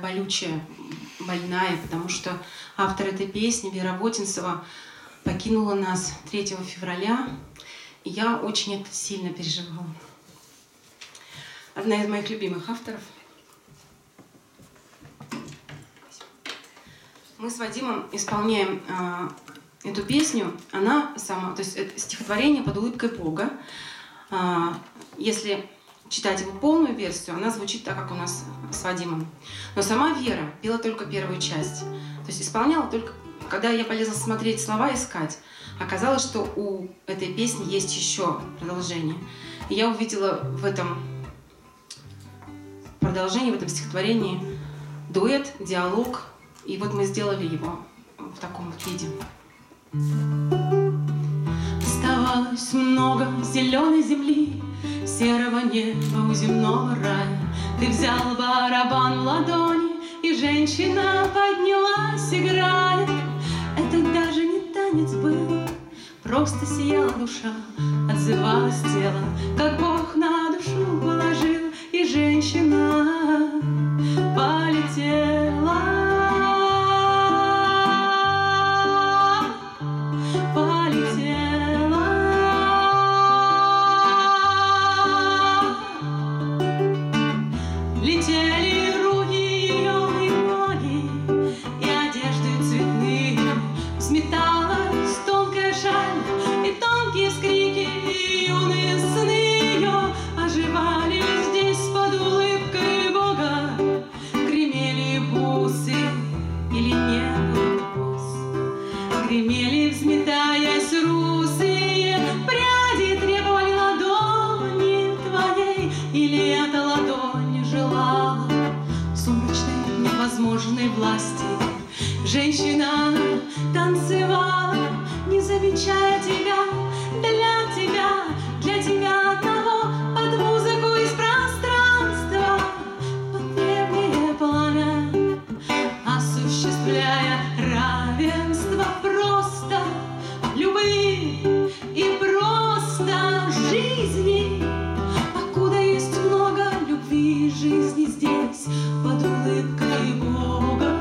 болючая, больная, потому что автор этой песни, Вера Вотинцева, покинула нас 3 февраля, и я очень это сильно переживала. Одна из моих любимых авторов. Мы с Вадимом исполняем эту песню. Она сама, то есть это стихотворение «Под улыбкой Бога». Если читать его полную версию, она звучит так, как у нас с Вадимом. Но сама Вера пела только первую часть. То есть исполняла только... Когда я полезла смотреть слова, искать, оказалось, что у этой песни есть еще продолжение. И я увидела в этом продолжении, в этом стихотворении дуэт, диалог. И вот мы сделали его в таком вот виде. Оставалось много зеленой земли, серого неба у земного рая. Ты взял барабан в ладони, и женщина поднялась, играя. Это даже не танец был, просто сияла душа, отзывалось тело, как Бог на душу положил, и женщина полетела. Женщина танцевала, не замечая тебя, для тебя, для тебя одного, под музыку из пространства, под древнее пламя, осуществляя равенство просто любви и просто жизни. Покуда есть много любви, жизни здесь, под улыбкой Бога.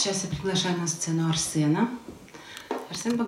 Сейчас я приглашаю на сцену Арсена.